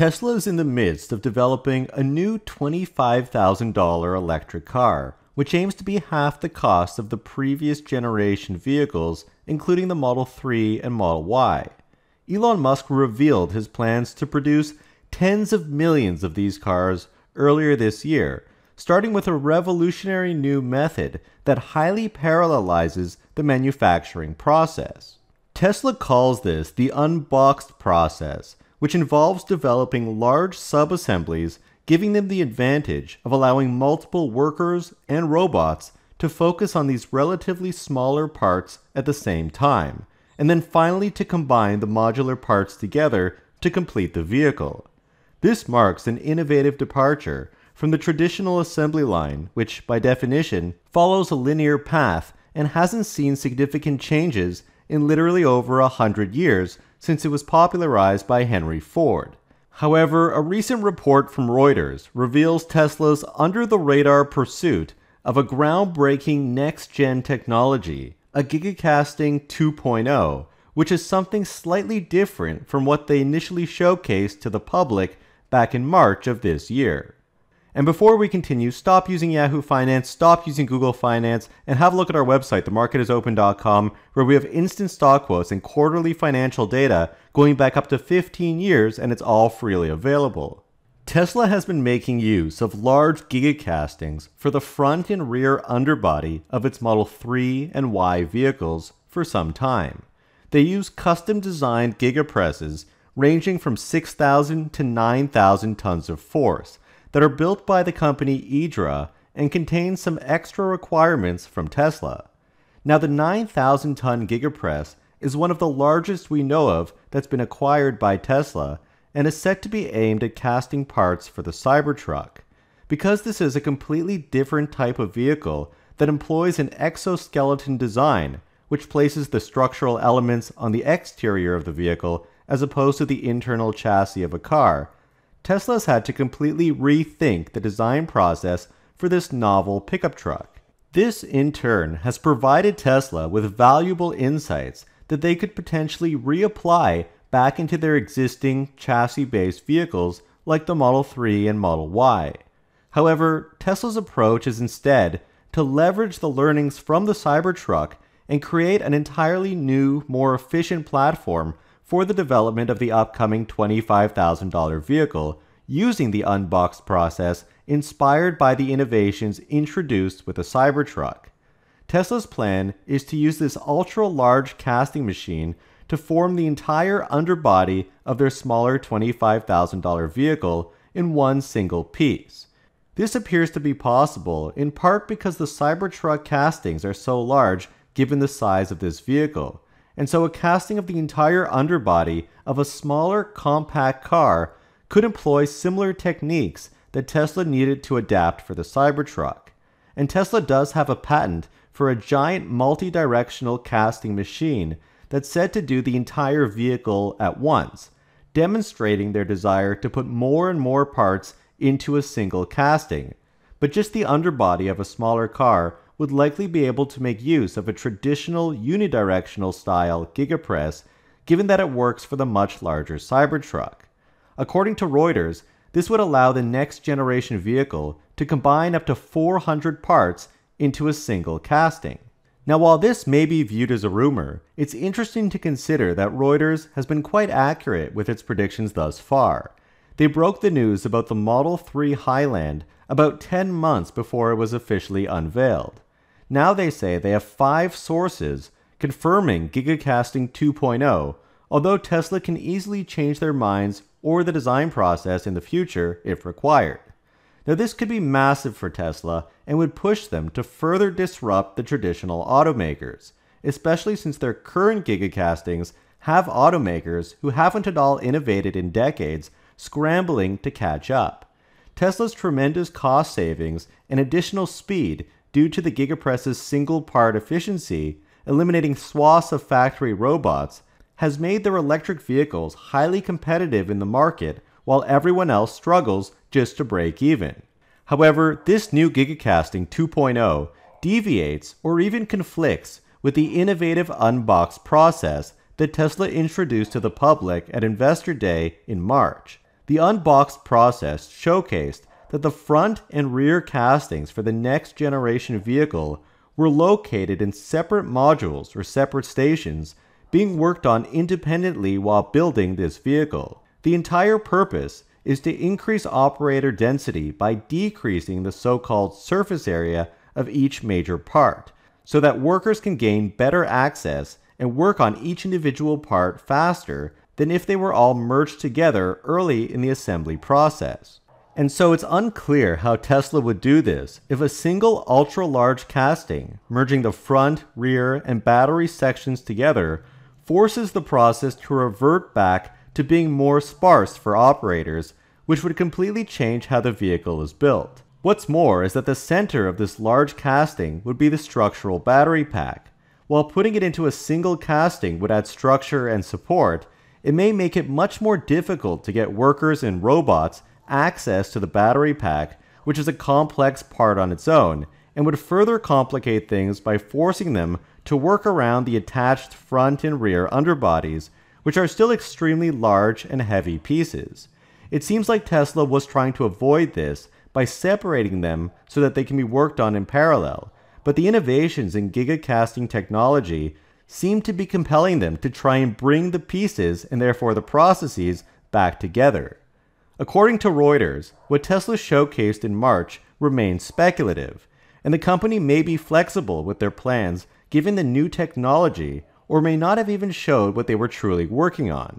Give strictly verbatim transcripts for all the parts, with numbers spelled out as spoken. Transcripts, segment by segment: Tesla is in the midst of developing a new twenty-five thousand dollar electric car, which aims to be half the cost of the previous generation vehicles, including the Model three and Model Y. Elon Musk revealed his plans to produce tens of millions of these cars earlier this year, starting with a revolutionary new method that highly parallelizes the manufacturing process. Tesla calls this the Unboxed Process, which involves developing large sub-assemblies, giving them the advantage of allowing multiple workers and robots to focus on these relatively smaller parts at the same time, and then finally to combine the modular parts together to complete the vehicle. This marks an innovative departure from the traditional assembly line, which by definition follows a linear path and hasn't seen significant changes in literally over a hundred years since it was popularized by Henry Ford. However, a recent report from Reuters reveals Tesla's under-the-radar pursuit of a groundbreaking next-gen technology, a Gigacasting two point oh, which is something slightly different from what they initially showcased to the public back in March of this year. And before we continue, stop using Yahoo Finance, stop using Google Finance, and have a look at our website, the market is open dot com, where we have instant stock quotes and quarterly financial data going back up to fifteen years, and it's all freely available. Tesla has been making use of large gigacastings for the front and rear underbody of its Model three and Y vehicles for some time. They use custom-designed Giga Presses ranging from six thousand to nine thousand tons of force that are built by the company Idra and contain some extra requirements from Tesla. Now, the nine thousand ton Giga Press is one of the largest we know of that's been acquired by Tesla and is set to be aimed at casting parts for the Cybertruck. Because this is a completely different type of vehicle that employs an exoskeleton design, which places the structural elements on the exterior of the vehicle as opposed to the internal chassis of a car, Tesla's had to completely rethink the design process for this novel pickup truck. This, in turn, has provided Tesla with valuable insights that they could potentially reapply back into their existing chassis-based vehicles like the Model three and Model Y. However, Tesla's approach is instead to leverage the learnings from the Cybertruck and create an entirely new, more efficient platform for the development of the upcoming twenty-five thousand dollar vehicle using the Unboxed Process inspired by the innovations introduced with the Cybertruck. Tesla's plan is to use this ultra-large casting machine to form the entire underbody of their smaller twenty-five thousand dollar vehicle in one single piece. This appears to be possible in part because the Cybertruck castings are so large given the size of this vehicle, and so a casting of the entire underbody of a smaller, compact car could employ similar techniques that Tesla needed to adapt for the Cybertruck. And Tesla does have a patent for a giant multi-directional casting machine that's said to do the entire vehicle at once, demonstrating their desire to put more and more parts into a single casting. But just the underbody of a smaller car would likely be able to make use of a traditional unidirectional style gigapress, given that it works for the much larger Cybertruck. According to Reuters, this would allow the next generation vehicle to combine up to four hundred parts into a single casting. Now, while this may be viewed as a rumor, it's interesting to consider that Reuters has been quite accurate with its predictions thus far. They broke the news about the Model three Highland about ten months before it was officially unveiled. Now they say they have five sources confirming Gigacasting two point oh, although Tesla can easily change their minds or the design process in the future if required. Now, this could be massive for Tesla and would push them to further disrupt the traditional automakers, especially since their current Gigacastings have automakers who haven't at all innovated in decades scrambling to catch up. Tesla's tremendous cost savings and additional speed due to the Gigapress's single-part efficiency, eliminating swaths of factory robots, has made their electric vehicles highly competitive in the market while everyone else struggles just to break even. However, this new Gigacasting two point oh deviates or even conflicts with the innovative Unboxed Process that Tesla introduced to the public at Investor Day in March. The Unboxed Process showcased that the front and rear castings for the next generation vehicle were located in separate modules or separate stations being worked on independently while building this vehicle. The entire purpose is to increase operator density by decreasing the so-called surface area of each major part, so that workers can gain better access and work on each individual part faster than if they were all merged together early in the assembly process. And so it's unclear how Tesla would do this if a single ultra-large casting, merging the front, rear, and battery sections together, forces the process to revert back to being more sparse for operators, which would completely change how the vehicle is built. What's more is that the center of this large casting would be the structural battery pack. While putting it into a single casting would add structure and support, it may make it much more difficult to get workers and robots access to the battery pack, which is a complex part on its own, and would further complicate things by forcing them to work around the attached front and rear underbodies, which are still extremely large and heavy pieces. It seems like Tesla was trying to avoid this by separating them so that they can be worked on in parallel, but the innovations in gigacasting technology seem to be compelling them to try and bring the pieces, and therefore the processes, back together. According to Reuters, what Tesla showcased in March remains speculative, and the company may be flexible with their plans given the new technology, or may not have even showed what they were truly working on.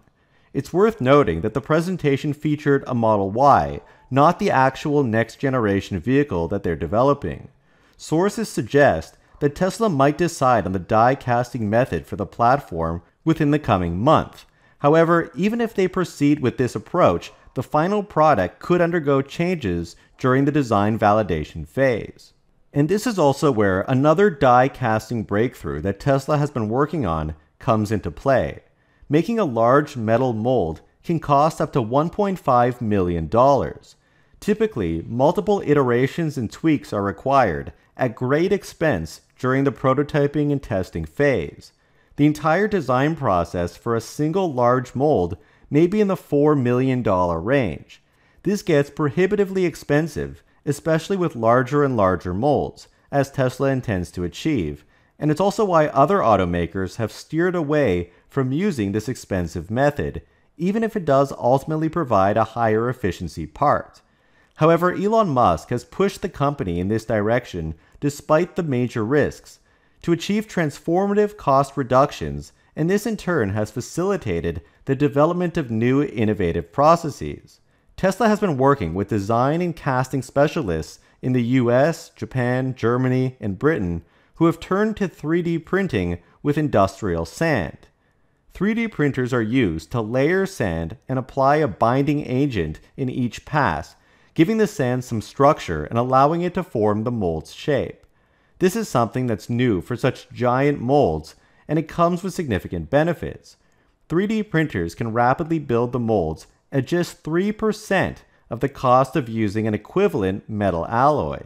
It's worth noting that the presentation featured a Model Y, not the actual next-generation vehicle that they're developing. Sources suggest that Tesla might decide on the die-casting method for the platform within the coming month. However, even if they proceed with this approach, the final product could undergo changes during the design validation phase. And this is also where another die casting breakthrough that Tesla has been working on comes into play. Making a large metal mold can cost up to one point five million dollars. Typically, multiple iterations and tweaks are required at great expense during the prototyping and testing phase. The entire design process for a single large mold maybe in the four million dollars range. This gets prohibitively expensive, especially with larger and larger molds, as Tesla intends to achieve, and it's also why other automakers have steered away from using this expensive method, even if it does ultimately provide a higher efficiency part. However, Elon Musk has pushed the company in this direction despite the major risks, to achieve transformative cost reductions, and this in turn has facilitated the development of new innovative processes. Tesla has been working with design and casting specialists in the U S, Japan, Germany, and Britain who have turned to three D printing with industrial sand. three D printers are used to layer sand and apply a binding agent in each pass, giving the sand some structure and allowing it to form the mold's shape. This is something that's new for such giant molds, and it comes with significant benefits. three D printers can rapidly build the molds at just three percent of the cost of using an equivalent metal alloy.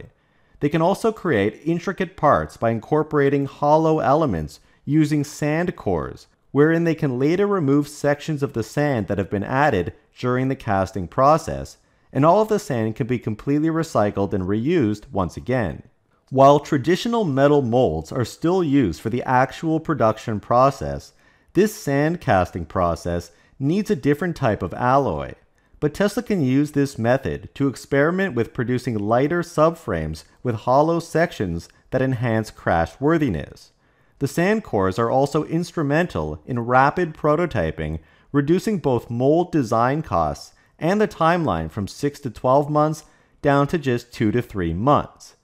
They can also create intricate parts by incorporating hollow elements using sand cores, wherein they can later remove sections of the sand that have been added during the casting process, and all of the sand can be completely recycled and reused once again. While traditional metal molds are still used for the actual production process, this sand casting process needs a different type of alloy, but Tesla can use this method to experiment with producing lighter subframes with hollow sections that enhance crash-worthiness. The sand cores are also instrumental in rapid prototyping, reducing both mold design costs and the timeline from six to twelve months down to just two to three months.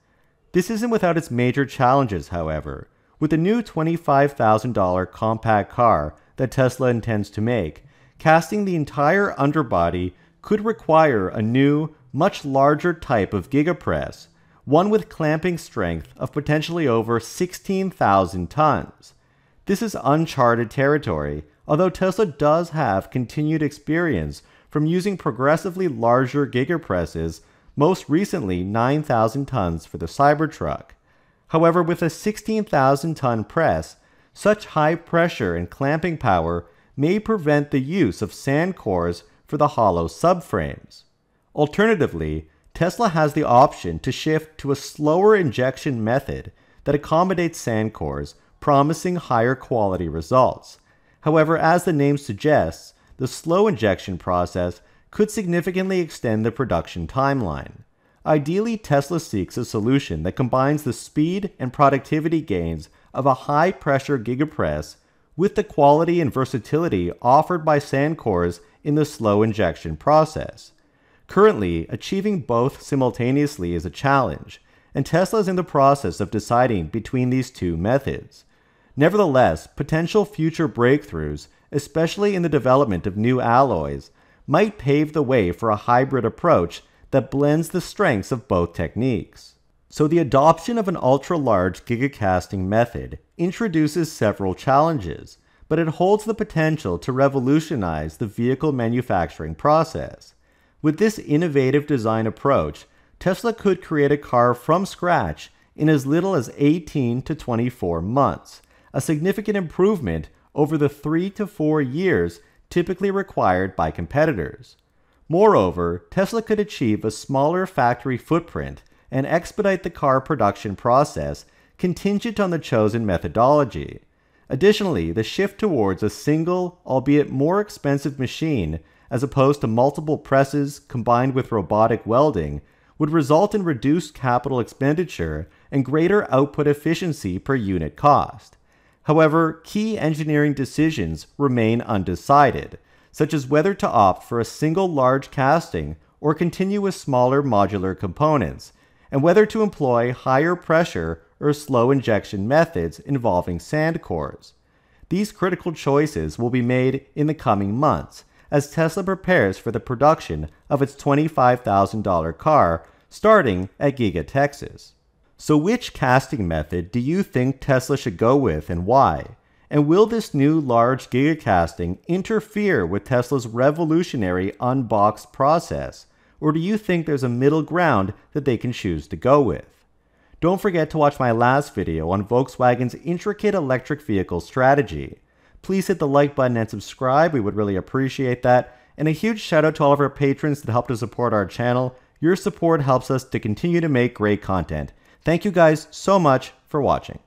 This isn't without its major challenges, however. With the new twenty-five thousand dollar compact car that Tesla intends to make, casting the entire underbody could require a new, much larger type of Giga Press, one with clamping strength of potentially over sixteen thousand tons. This is uncharted territory, although Tesla does have continued experience from using progressively larger Giga Presses, most recently nine thousand tons for the Cybertruck. However, with a sixteen thousand ton press, such high pressure and clamping power may prevent the use of sand cores for the hollow subframes. Alternatively, Tesla has the option to shift to a slower injection method that accommodates sand cores, promising higher quality results. However, as the name suggests, the slow injection process could significantly extend the production timeline. Ideally, Tesla seeks a solution that combines the speed and productivity gains of a high-pressure Giga Press with the quality and versatility offered by sand cores in the slow injection process. Currently, achieving both simultaneously is a challenge, and Tesla is in the process of deciding between these two methods. Nevertheless, potential future breakthroughs, especially in the development of new alloys, might pave the way for a hybrid approach that blends the strengths of both techniques. So the adoption of an ultra-large gigacasting method introduces several challenges, but it holds the potential to revolutionize the vehicle manufacturing process. With this innovative design approach, Tesla could create a car from scratch in as little as eighteen to twenty-four months, a significant improvement over the three to four years typically required by competitors. Moreover, Tesla could achieve a smaller factory footprint and expedite the car production process contingent on the chosen methodology. Additionally, the shift towards a single, albeit more expensive machine, as opposed to multiple presses combined with robotic welding, would result in reduced capital expenditure and greater output efficiency per unit cost. However, key engineering decisions remain undecided, such as whether to opt for a single large casting or continue with smaller modular components, and whether to employ higher pressure or slow injection methods involving sand cores. These critical choices will be made in the coming months as Tesla prepares for the production of its twenty-five thousand dollar car starting at Giga Texas. So which casting method do you think Tesla should go with and why? And will this new large gigacasting interfere with Tesla's revolutionary unboxed process? Or do you think there's a middle ground that they can choose to go with? Don't forget to watch my last video on Volkswagen's intricate electric vehicle strategy. Please hit the like button and subscribe, we would really appreciate that. And a huge shout out to all of our patrons that help to support our channel. Your support helps us to continue to make great content. Thank you guys so much for watching.